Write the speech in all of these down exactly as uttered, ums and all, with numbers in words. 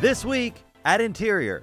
This week at Interior.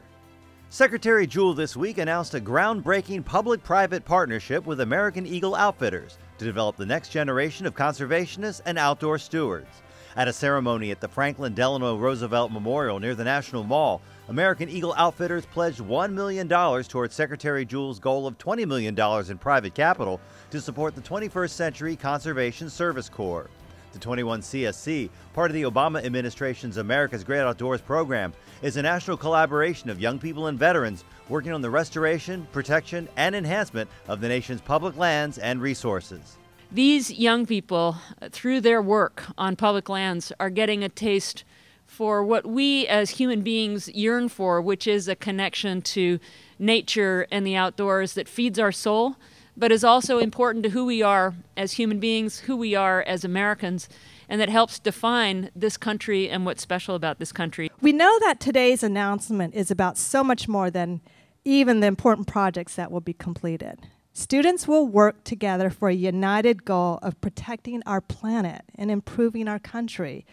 Secretary Jewell this week announced a groundbreaking public-private partnership with American Eagle Outfitters to develop the next generation of conservationists and outdoor stewards. At a ceremony at the Franklin Delano Roosevelt Memorial near the National Mall, American Eagle Outfitters pledged one million dollars towards Secretary Jewell's goal of twenty million dollars in private capital to support the twenty-first Century Conservation Service Corps. The twenty-one C S C, part of the Obama administration's America's Great Outdoors program, is a national collaboration of young people and veterans working on the restoration, protection, and enhancement of the nation's public lands and resources. These young people, through their work on public lands, are getting a taste for what we as human beings yearn for, which is a connection to nature and the outdoors that feeds our soul, but is also important to who we are as human beings, who we are as Americans, and that helps define this country and what's special about this country. We know that today's announcement is about so much more than even the important projects that will be completed. Students will work together for a united goal of protecting our planet and improving our country.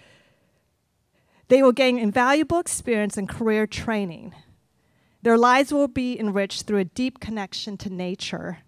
They will gain invaluable experience and career training. Their lives will be enriched through a deep connection to nature.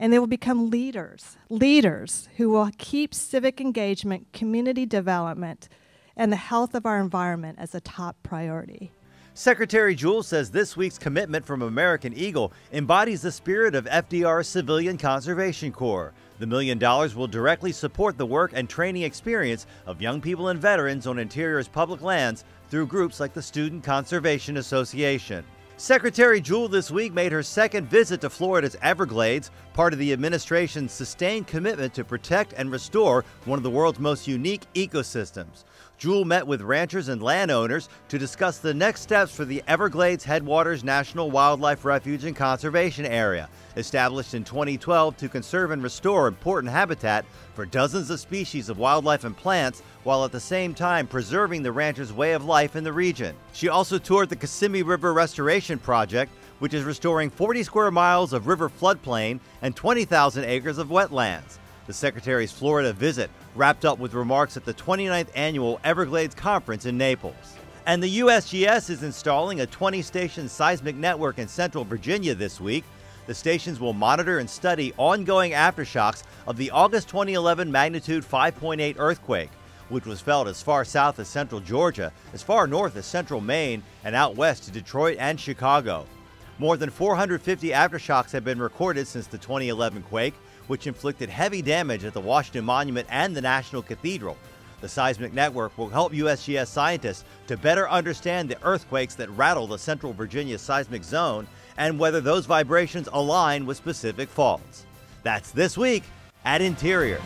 And they will become leaders, leaders who will keep civic engagement, community development, and the health of our environment as a top priority. Secretary Jewell says this week's commitment from American Eagle embodies the spirit of F D R's Civilian Conservation Corps. The million dollars will directly support the work and training experience of young people and veterans on Interior's public lands through groups like the Student Conservation Association. Secretary Jewell this week made her second visit to Florida's Everglades, part of the administration's sustained commitment to protect and restore one of the world's most unique ecosystems. Jewell met with ranchers and landowners to discuss the next steps for the Everglades Headwaters National Wildlife Refuge and Conservation Area, established in twenty twelve to conserve and restore important habitat for dozens of species of wildlife and plants, while at the same time preserving the ranchers' way of life in the region. She also toured the Kissimmee River Restoration Project, which is restoring forty square miles of river floodplain and twenty thousand acres of wetlands. The Secretary's Florida visit wrapped up with remarks at the twenty-ninth Annual Everglades Conference in Naples. And the U S G S is installing a twenty station seismic network in Central Virginia this week. The stations will monitor and study ongoing aftershocks of the August twenty eleven magnitude five point eight earthquake, which was felt as far south as central Georgia, as far north as central Maine, and out west to Detroit and Chicago. More than four hundred fifty aftershocks have been recorded since the twenty eleven quake, which inflicted heavy damage at the Washington Monument and the National Cathedral. The seismic network will help U S G S scientists to better understand the earthquakes that rattle the Central Virginia seismic zone and whether those vibrations align with specific faults. That's this week at Interior.